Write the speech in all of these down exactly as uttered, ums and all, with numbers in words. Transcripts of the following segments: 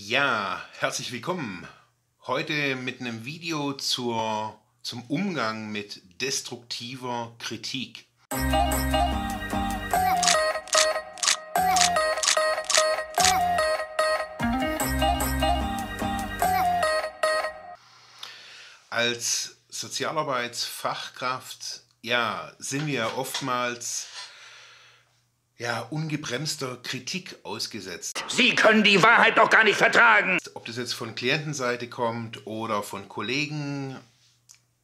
Ja, herzlich willkommen. Heute mit einem Video zur, zum Umgang mit destruktiver Kritik. Als Sozialarbeitsfachkraft, ja, sind wir oftmals ja, ungebremster Kritik ausgesetzt. Sie können die Wahrheit doch gar nicht vertragen! Ob das jetzt von Klientenseite kommt oder von Kollegen,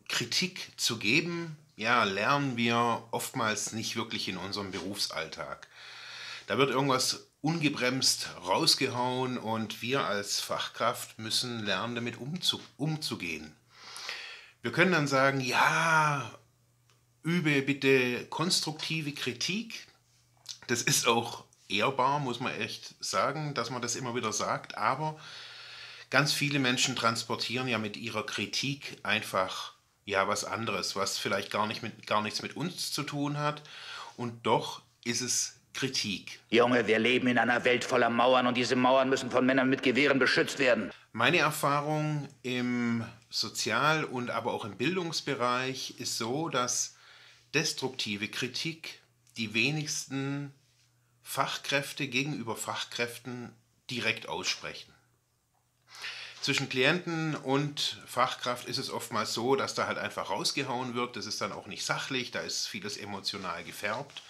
Kritik zu geben, ja, lernen wir oftmals nicht wirklich in unserem Berufsalltag. Da wird irgendwas ungebremst rausgehauen und wir als Fachkraft müssen lernen, damit umzu umzugehen. Wir können dann sagen, ja, übe bitte konstruktive Kritik. Das ist auch ehrbar, muss man echt sagen, dass man das immer wieder sagt, aber ganz viele Menschen transportieren ja mit ihrer Kritik einfach ja was anderes, was vielleicht gar nicht mit, gar nichts mit uns zu tun hat und doch ist es Kritik. Junge, wir leben in einer Welt voller Mauern und diese Mauern müssen von Männern mit Gewehren beschützt werden. Meine Erfahrung im Sozial- und aber auch im Bildungsbereich ist so, dass destruktive Kritik die wenigsten Fachkräfte gegenüber Fachkräften direkt aussprechen. Zwischen Klienten und Fachkraft ist es oftmals so, dass da halt einfach rausgehauen wird, das ist dann auch nicht sachlich, da ist vieles emotional gefärbt,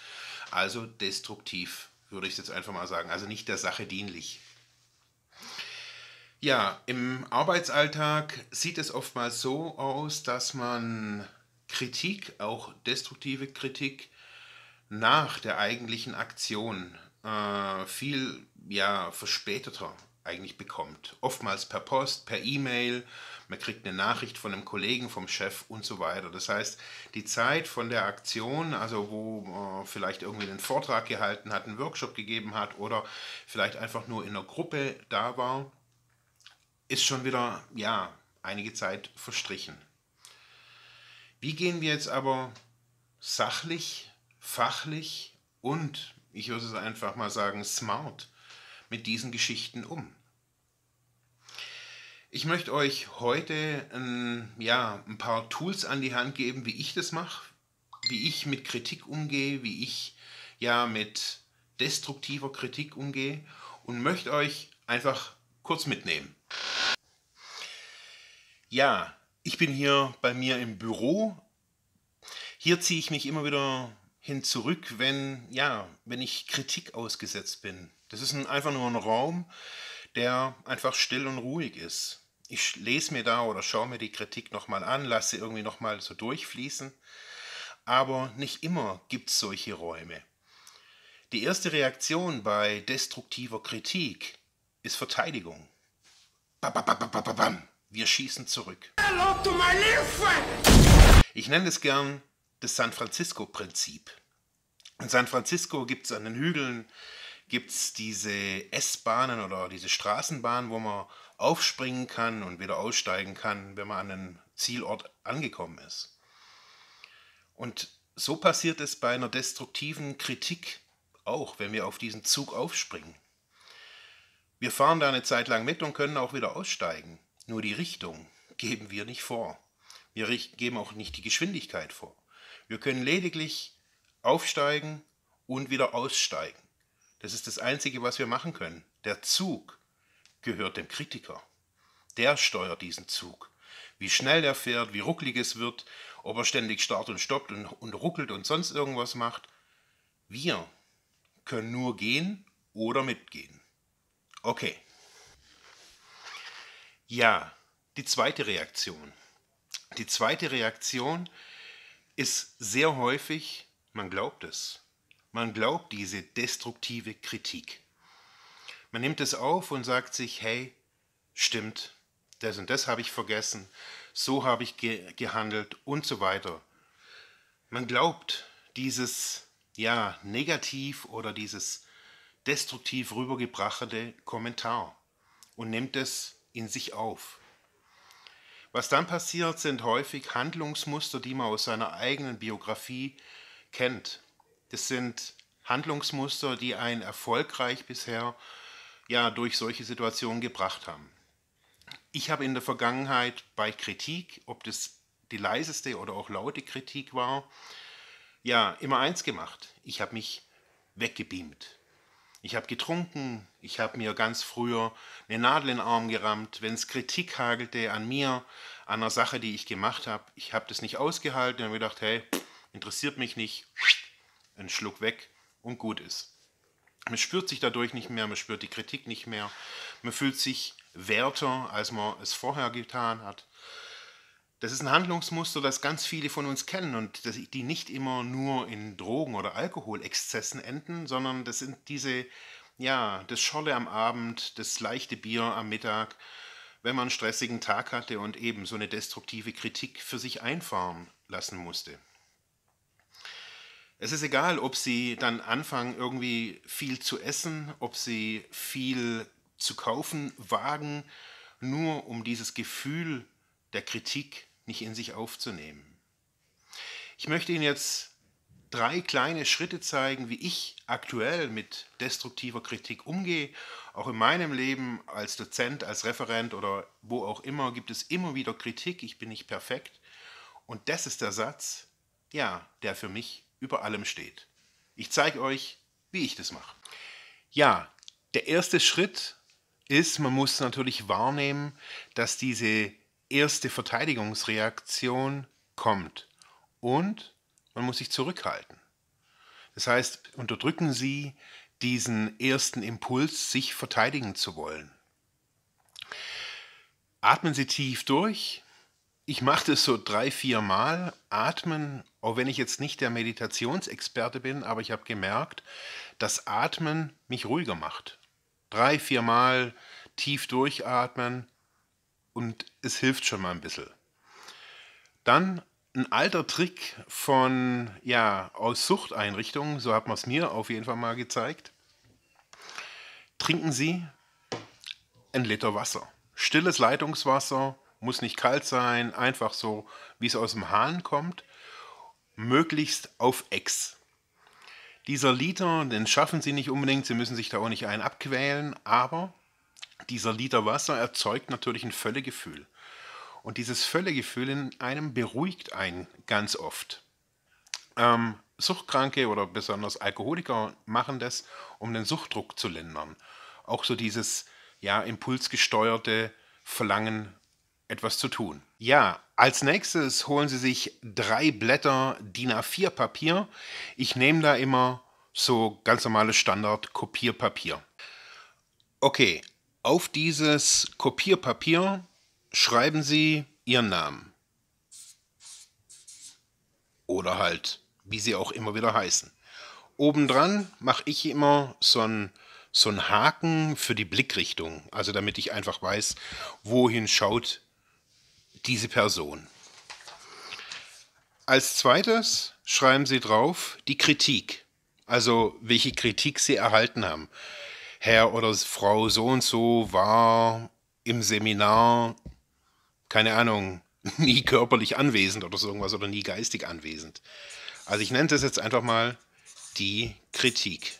also destruktiv, würde ich jetzt einfach mal sagen, also nicht der Sache dienlich. Ja, im Arbeitsalltag sieht es oftmals so aus, dass man Kritik, auch destruktive Kritik, nach der eigentlichen Aktion äh, viel ja, verspäteter eigentlich bekommt. Oftmals per Post, per E-Mail, man kriegt eine Nachricht von einem Kollegen, vom Chef und so weiter. Das heißt, die Zeit von der Aktion, also wo man vielleicht irgendwie einen Vortrag gehalten hat, einen Workshop gegeben hat oder vielleicht einfach nur in einer Gruppe da war, ist schon wieder ja, einige Zeit verstrichen. Wie gehen wir jetzt aber sachlich, fachlich und, ich würde es einfach mal sagen, smart mit diesen Geschichten um? Ich möchte euch heute ein, ja, ein paar Tools an die Hand geben, wie ich das mache, wie ich mit Kritik umgehe, wie ich ja mit destruktiver Kritik umgehe und möchte euch einfach kurz mitnehmen. Ja, ich bin hier bei mir im Büro. Hier ziehe ich mich immer wieder hin zurück, wenn, ja, wenn ich Kritik ausgesetzt bin. Das ist ein, einfach nur ein Raum, der einfach still und ruhig ist. Ich lese mir da oder schaue mir die Kritik nochmal an, lasse sie irgendwie nochmal so durchfließen. Aber nicht immer gibt es solche Räume. Die erste Reaktion bei destruktiver Kritik ist Verteidigung. Ba, ba, ba, ba, ba, bam. Wir schießen zurück. Ich nenne es gern das San Franzisco Prinzip. In San Franzisco gibt es an den Hügeln gibt's diese S-Bahnen oder diese Straßenbahnen, wo man aufspringen kann und wieder aussteigen kann, wenn man an den Zielort angekommen ist. Und so passiert es bei einer destruktiven Kritik auch, wenn wir auf diesen Zug aufspringen. Wir fahren da eine Zeit lang mit und können auch wieder aussteigen. Nur die Richtung geben wir nicht vor. Wir geben auch nicht die Geschwindigkeit vor. Wir können lediglich aufsteigen und wieder aussteigen. Das ist das Einzige, was wir machen können. Der Zug gehört dem Kritiker. Der steuert diesen Zug. Wie schnell der fährt, wie ruckelig es wird, ob er ständig startet und stoppt und, und ruckelt und sonst irgendwas macht. Wir können nur gehen oder mitgehen. Okay. Ja, die zweite Reaktion. Die zweite Reaktion ist sehr häufig, man glaubt es. Man glaubt diese destruktive Kritik. Man nimmt es auf und sagt sich, hey, stimmt, das und das habe ich vergessen, so habe ich ge- gehandelt und so weiter. Man glaubt dieses ja, negativ oder dieses destruktiv rübergebrachte Kommentar und nimmt es in sich auf. Was dann passiert, sind häufig Handlungsmuster, die man aus seiner eigenen Biografie kennt. Das sind Handlungsmuster, die einen erfolgreich bisher ja durch solche Situationen gebracht haben. Ich habe in der Vergangenheit bei Kritik, ob das die leiseste oder auch laute Kritik war, ja immer eins gemacht: Ich habe mich weggebeamt. Ich habe getrunken, ich habe mir ganz früher eine Nadel in den Arm gerammt, wenn es Kritik hagelte an mir, an einer Sache, die ich gemacht habe. Ich habe das nicht ausgehalten und habe gedacht, hey, interessiert mich nicht, einen Schluck weg und gut ist. Man spürt sich dadurch nicht mehr, man spürt die Kritik nicht mehr, man fühlt sich werter, als man es vorher getan hat. Das ist ein Handlungsmuster, das ganz viele von uns kennen und die nicht immer nur in Drogen- oder Alkoholexzessen enden, sondern das sind diese, ja, das Scholle am Abend, das leichte Bier am Mittag, wenn man einen stressigen Tag hatte und eben so eine destruktive Kritik für sich einfahren lassen musste. Es ist egal, ob sie dann anfangen, irgendwie viel zu essen, ob sie viel zu kaufen wagen, nur um dieses Gefühl der Kritik nicht in sich aufzunehmen. Ich möchte Ihnen jetzt drei kleine Schritte zeigen, wie ich aktuell mit destruktiver Kritik umgehe. Auch in meinem Leben als Dozent, als Referent oder wo auch immer gibt es immer wieder Kritik. Ich bin nicht perfekt. Und das ist der Satz, ja, der für mich über allem steht. Ich zeige euch, wie ich das mache. Ja, der erste Schritt ist, man muss natürlich wahrnehmen, dass diese erste Verteidigungsreaktion kommt und man muss sich zurückhalten. Das heißt, unterdrücken Sie diesen ersten Impuls, sich verteidigen zu wollen. Atmen Sie tief durch. Ich mache das so drei, vier Mal. Atmen, auch wenn ich jetzt nicht der Meditationsexperte bin, aber ich habe gemerkt, dass Atmen mich ruhiger macht. Drei, vier Mal tief durchatmen. Und es hilft schon mal ein bisschen. Dann ein alter Trick von, ja, aus Suchteinrichtungen, so hat man es mir auf jeden Fall mal gezeigt. Trinken Sie einen Liter Wasser. Stilles Leitungswasser, muss nicht kalt sein, einfach so, wie es aus dem Hahn kommt. Möglichst auf Ex. Dieser Liter, den schaffen Sie nicht unbedingt, Sie müssen sich da auch nicht einen abquälen, aber dieser Liter Wasser erzeugt natürlich ein Völlegefühl. Und dieses Völlegefühl in einem beruhigt einen ganz oft. Ähm, Suchtkranke oder besonders Alkoholiker machen das, um den Suchtdruck zu lindern. Auch so dieses, ja, impulsgesteuerte Verlangen, etwas zu tun. Ja, als nächstes holen Sie sich drei Blätter D I N A vier Papier. Ich nehme da immer so ganz normales Standard-Kopierpapier. Okay. Auf dieses Kopierpapier schreiben Sie Ihren Namen oder halt, wie Sie auch immer wieder heißen. Obendran mache ich immer so einen, so einen Haken für die Blickrichtung, also damit ich einfach weiß, wohin schaut diese Person. Als zweites schreiben Sie drauf die Kritik, also welche Kritik Sie erhalten haben. Herr oder Frau so und so war im Seminar, keine Ahnung, nie körperlich anwesend oder so irgendwas oder nie geistig anwesend. Also ich nenne das jetzt einfach mal die Kritik.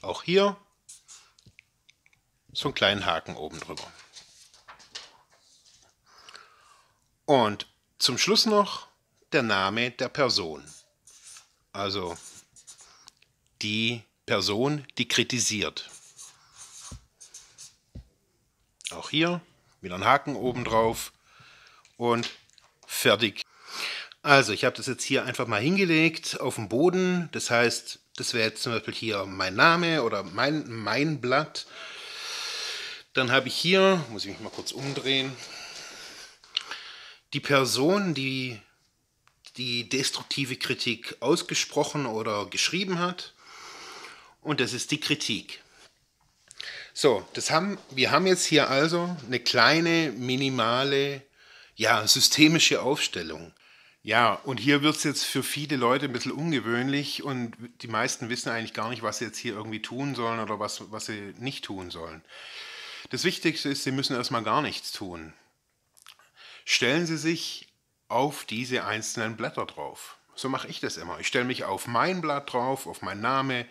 Auch hier so einen kleinen Haken oben drüber. Und zum Schluss noch der Name der Person. Also die Person, die kritisiert. Auch hier wieder einen Haken oben drauf und fertig. Also ich habe das jetzt hier einfach mal hingelegt auf den Boden. Das heißt, das wäre jetzt zum Beispiel hier mein Name oder mein, mein Blatt. Dann habe ich hier, muss ich mich mal kurz umdrehen, die Person, die die destruktive Kritik ausgesprochen oder geschrieben hat. Und das ist die Kritik. So, das haben, wir haben jetzt hier also eine kleine, minimale, ja, systemische Aufstellung. Ja, und hier wird es jetzt für viele Leute ein bisschen ungewöhnlich und die meisten wissen eigentlich gar nicht, was sie jetzt hier irgendwie tun sollen oder was, was sie nicht tun sollen. Das Wichtigste ist, sie müssen erstmal gar nichts tun. Stellen Sie sich auf diese einzelnen Blätter drauf. So mache ich das immer. Ich stelle mich auf mein Blatt drauf, auf meinen Namen,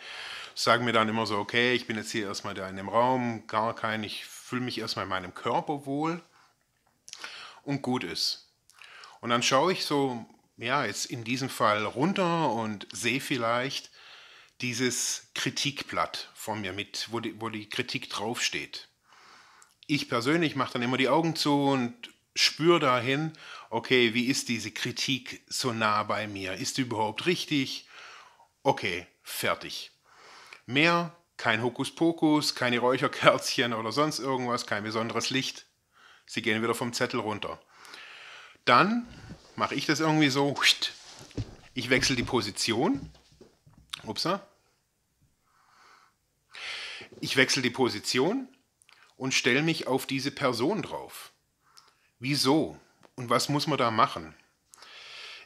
sage mir dann immer so, okay, ich bin jetzt hier erstmal da in dem Raum, gar kein, ich fühle mich erstmal in meinem Körper wohl und gut ist. Und dann schaue ich so, ja, jetzt in diesem Fall runter und sehe vielleicht dieses Kritikblatt von mir mit, wo die, wo die Kritik draufsteht. Ich persönlich mache dann immer die Augen zu und spüre dahin, okay, wie ist diese Kritik so nah bei mir? Ist die überhaupt richtig? Okay, fertig. Mehr, kein Hokuspokus, keine Räucherkerzchen oder sonst irgendwas, kein besonderes Licht. Sie gehen wieder vom Zettel runter. Dann mache ich das irgendwie so, ich wechsle die Position. Upsa. Ich wechsle die Position und stelle mich auf diese Person drauf. Wieso? Und was muss man da machen?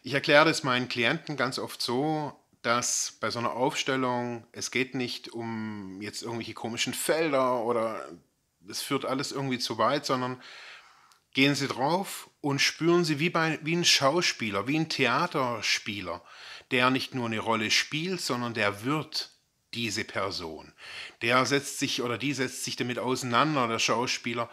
Ich erkläre das meinen Klienten ganz oft so, dass bei so einer Aufstellung, es geht nicht um jetzt irgendwelche komischen Felder oder es führt alles irgendwie zu weit, sondern gehen Sie drauf und spüren Sie wie, bei, wie ein Schauspieler, wie ein Theaterspieler, der nicht nur eine Rolle spielt, sondern der wird diese Person. Der setzt sich oder die setzt sich damit auseinander, der Schauspieler.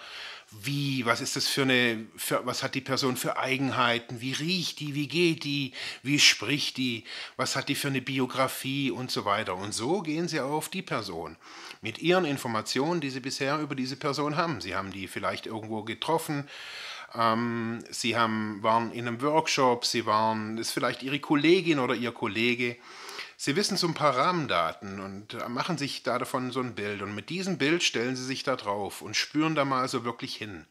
Wie, was ist das für eine, für, was hat die Person für Eigenheiten, wie riecht die, wie geht die, wie spricht die, was hat die für eine Biografie und so weiter. Und so gehen Sie auf die Person mit ihren Informationen, die Sie bisher über diese Person haben. Sie haben die vielleicht irgendwo getroffen, ähm, Sie haben, waren in einem Workshop, Sie waren, das ist vielleicht Ihre Kollegin oder Ihr Kollege. Sie wissen so ein paar Rahmendaten und machen sich da davon so ein Bild. Und mit diesem Bild stellen Sie sich da drauf und spüren da mal so wirklich hin.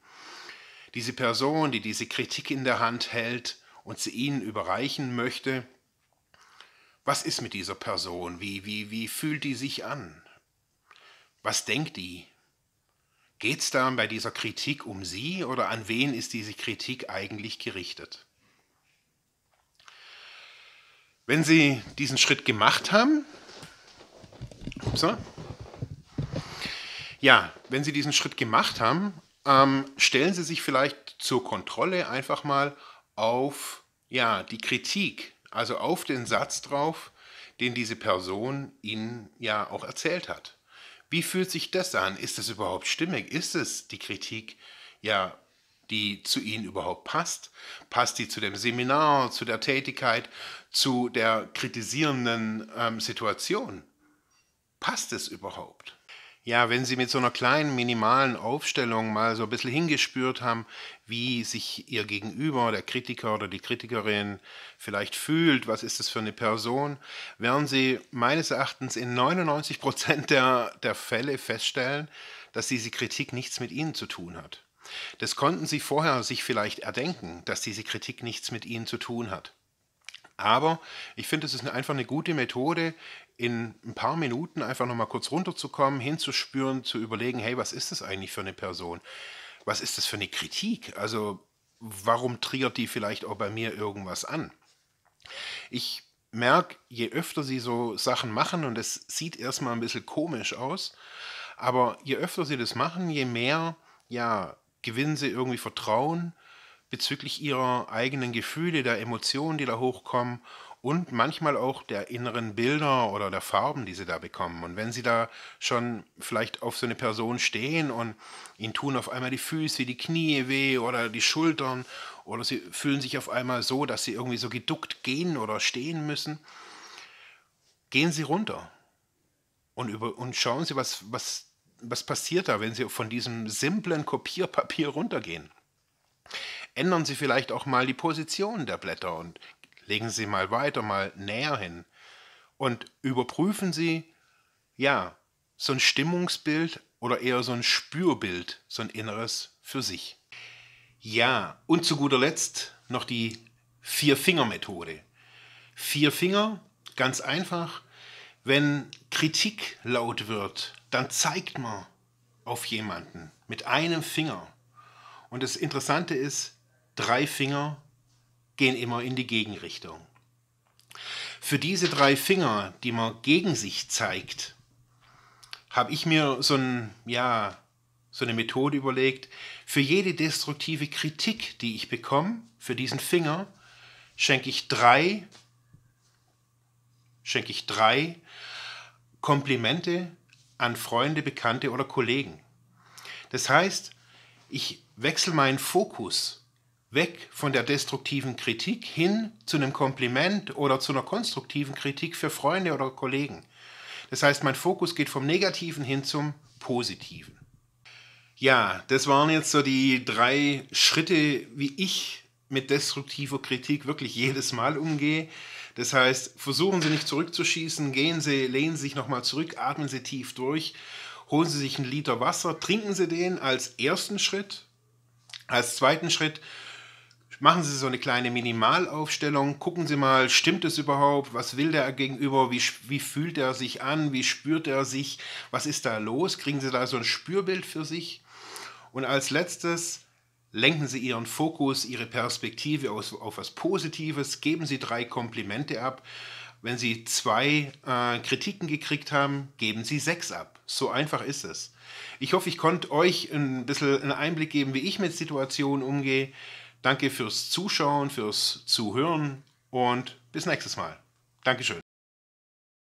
Diese Person, die diese Kritik in der Hand hält und sie Ihnen überreichen möchte, was ist mit dieser Person? Wie, wie, wie fühlt die sich an? Was denkt die? Geht es da bei dieser Kritik um Sie oder an wen ist diese Kritik eigentlich gerichtet? Wenn Sie diesen Schritt gemacht haben, upsa, ja, wenn Sie diesen Schritt gemacht haben, ähm, stellen Sie sich vielleicht zur Kontrolle einfach mal auf ja, die Kritik, also auf den Satz drauf, den diese Person Ihnen ja auch erzählt hat. Wie fühlt sich das an? Ist das überhaupt stimmig? Ist es die Kritik, ja, die zu Ihnen überhaupt passt? Passt die zu dem Seminar, zu der Tätigkeit, zu der kritisierenden ähm, Situation? Passt es überhaupt? Ja, wenn Sie mit so einer kleinen, minimalen Aufstellung mal so ein bisschen hingespürt haben, wie sich Ihr Gegenüber, der Kritiker oder die Kritikerin vielleicht fühlt, was ist das für eine Person, werden Sie meines Erachtens in neunundneunzig Prozent der, der Fälle feststellen, dass diese Kritik nichts mit Ihnen zu tun hat. Das konnten Sie vorher sich vielleicht erdenken, dass diese Kritik nichts mit Ihnen zu tun hat. Aber ich finde, es ist einfach eine gute Methode, in ein paar Minuten einfach nochmal kurz runterzukommen, hinzuspüren, zu überlegen, hey, was ist das eigentlich für eine Person? Was ist das für eine Kritik? Also warum triggert die vielleicht auch bei mir irgendwas an? Ich merke, je öfter Sie so Sachen machen, und es sieht erstmal ein bisschen komisch aus, aber je öfter Sie das machen, je mehr, ja, gewinnen Sie irgendwie Vertrauen bezüglich Ihrer eigenen Gefühle, der Emotionen, die da hochkommen und manchmal auch der inneren Bilder oder der Farben, die Sie da bekommen. Und wenn Sie da schon vielleicht auf so eine Person stehen und Ihnen tun auf einmal die Füße, die Knie weh oder die Schultern oder Sie fühlen sich auf einmal so, dass Sie irgendwie so geduckt gehen oder stehen müssen, gehen Sie runter und, über, und schauen Sie, was, was Was passiert da, wenn Sie von diesem simplen Kopierpapier runtergehen? Ändern Sie vielleicht auch mal die Position der Blätter und legen Sie mal weiter, mal näher hin. Und überprüfen Sie, ja, so ein Stimmungsbild oder eher so ein Spürbild, so ein inneres für sich. Ja, und zu guter Letzt noch die Vier-Finger-Methode. Vier Finger, ganz einfach. Wenn Kritik laut wird, dann zeigt man auf jemanden mit einem Finger. Und das Interessante ist, drei Finger gehen immer in die Gegenrichtung. Für diese drei Finger, die man gegen sich zeigt, habe ich mir so ein, ja, so eine Methode überlegt. Für jede destruktive Kritik, die ich bekomme, für diesen Finger, schenke ich drei schenke ich drei Komplimente an Freunde, Bekannte oder Kollegen. Das heißt, ich wechsle meinen Fokus weg von der destruktiven Kritik hin zu einem Kompliment oder zu einer konstruktiven Kritik für Freunde oder Kollegen. Das heißt, mein Fokus geht vom Negativen hin zum Positiven. Ja, das waren jetzt so die drei Schritte, wie ich mit destruktiver Kritik wirklich jedes Mal umgehe. Das heißt, versuchen Sie nicht zurückzuschießen, gehen Sie, lehnen Sie sich nochmal zurück, atmen Sie tief durch, holen Sie sich einen Liter Wasser, trinken Sie den als ersten Schritt. Als zweiten Schritt machen Sie so eine kleine Minimalaufstellung, gucken Sie mal, stimmt es überhaupt, was will der Gegenüber, wie, wie fühlt er sich an, wie spürt er sich, was ist da los, kriegen Sie da so ein Spürbild für sich. Und als letztes lenken Sie Ihren Fokus, Ihre Perspektive auf, auf was Positives, geben Sie drei Komplimente ab. Wenn Sie zwei äh, Kritiken gekriegt haben, geben Sie sechs ab. So einfach ist es. Ich hoffe, ich konnte euch ein bisschen einen Einblick geben, wie ich mit Situationen umgehe. Danke fürs Zuschauen, fürs Zuhören und bis nächstes Mal. Dankeschön.